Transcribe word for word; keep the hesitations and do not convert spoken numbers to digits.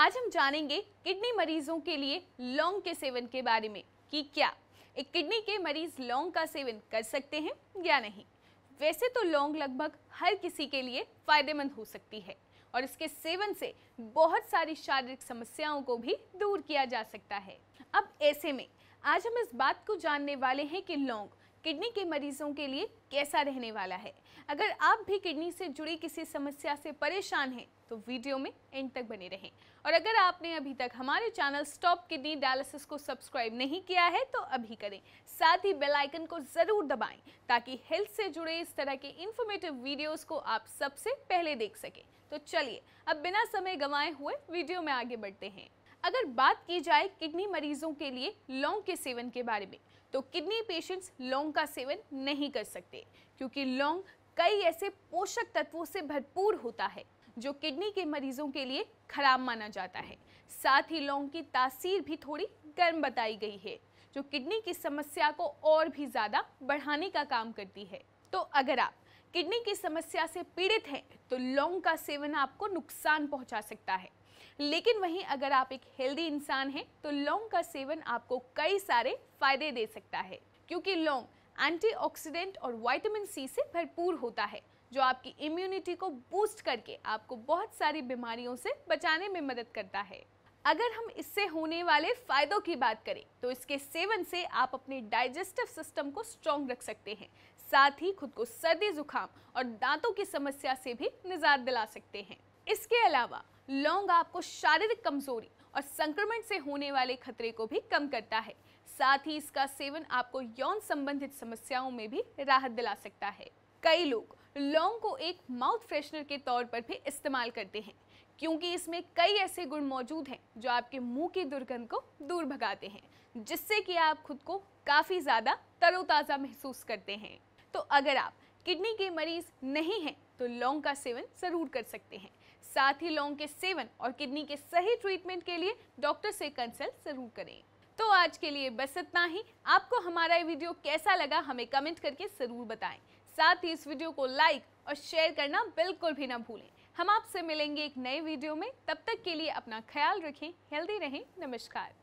आज हम जानेंगे किडनी मरीजों के लिए लौंग के सेवन के बारे में कि क्या एक किडनी के मरीज लौंग का सेवन कर सकते हैं या नहीं। वैसे तो लौंग लगभग हर किसी के लिए फायदेमंद हो सकती है और इसके सेवन से बहुत सारी शारीरिक समस्याओं को भी दूर किया जा सकता है। अब ऐसे में आज हम इस बात को जानने वाले हैं कि लौंग किडनी के मरीजों के लिए कैसा रहने वाला है। अगर आप भी किडनी से जुड़ी किसी समस्या से परेशान हैं तो वीडियो में एंड तक बने रहें, और अगर आपने अभी तक हमारे चैनल स्टॉप किडनी डायलिसिस को सब्सक्राइब नहीं किया है तो अभी करें, साथ ही बेल आइकन को ज़रूर दबाएं ताकि हेल्थ से जुड़े इस तरह के इंफॉर्मेटिव वीडियोज़ को आप सबसे पहले देख सकें। तो चलिए अब बिना समय गंवाए हुए वीडियो में आगे बढ़ते हैं। अगर बात की जाए किडनी मरीजों के लिए लौंग के सेवन के बारे में तो किडनी पेशेंट्स लौंग का सेवन नहीं कर सकते क्योंकि लौंग कई ऐसे पोषक तत्वों से भरपूर होता है जो किडनी के मरीजों के लिए खराब माना जाता है। साथ ही लौंग की तासीर भी थोड़ी गर्म बताई गई है जो किडनी की समस्या को और भी ज़्यादा बढ़ाने का काम करती है। तो अगर आप किडनी की समस्या से पीड़ित हैं तो लौंग का सेवन आपको नुकसान पहुंचा सकता है, लेकिन वहीं अगर आप एक हेल्दी इंसान हैं तो लौंग का सेवन आपको कई सारे फायदे दे सकता है क्योंकि लौंग एंटीऑक्सीडेंट और विटामिन सी से भरपूर होता है जो आपकी इम्यूनिटी को बूस्ट करके आपको बहुत सारी बीमारियों से बचाने में मदद करता है। अगर हम इससे होने वाले फायदों की बात करें तो इसके सेवन से आप अपने डाइजेस्टिव सिस्टम को स्ट्रॉन्ग रख सकते हैं, साथ ही खुद को सर्दी जुकाम और दांतों की समस्या से भी निजात दिला सकते हैं। इसके अलावा लौंग आपको शारीरिक कमजोरी और संक्रमण से होने वाले खतरे को भी कम करता है, साथ ही इसका सेवन आपको यौन संबंधित समस्याओं में भी राहत दिला सकता है। कई लोग लौंग को एक माउथ फ्रेशनर के तौर पर भी इस्तेमाल करते हैं क्योंकि इसमें कई ऐसे गुण मौजूद हैं जो आपके मुंह की दुर्गंध को दूर भगाते हैं, जिससे कि आप खुद को काफ़ी ज़्यादा तरोताज़ा महसूस करते हैं। तो अगर आप किडनी के मरीज नहीं हैं तो लौंग का सेवन ज़रूर कर सकते हैं। साथ ही लौंग के सेवन और किडनी के सही ट्रीटमेंट के लिए डॉक्टर से कंसल्ट ज़रूर करें। तो आज के लिए बस इतना ही। आपको हमारा ये वीडियो कैसा लगा हमें कमेंट करके ज़रूर बताएं, साथ ही इस वीडियो को लाइक और शेयर करना बिल्कुल भी ना भूलें। हम आपसे मिलेंगे एक नए वीडियो में, तब तक के लिए अपना ख्याल रखें, हेल्दी रहें। नमस्कार।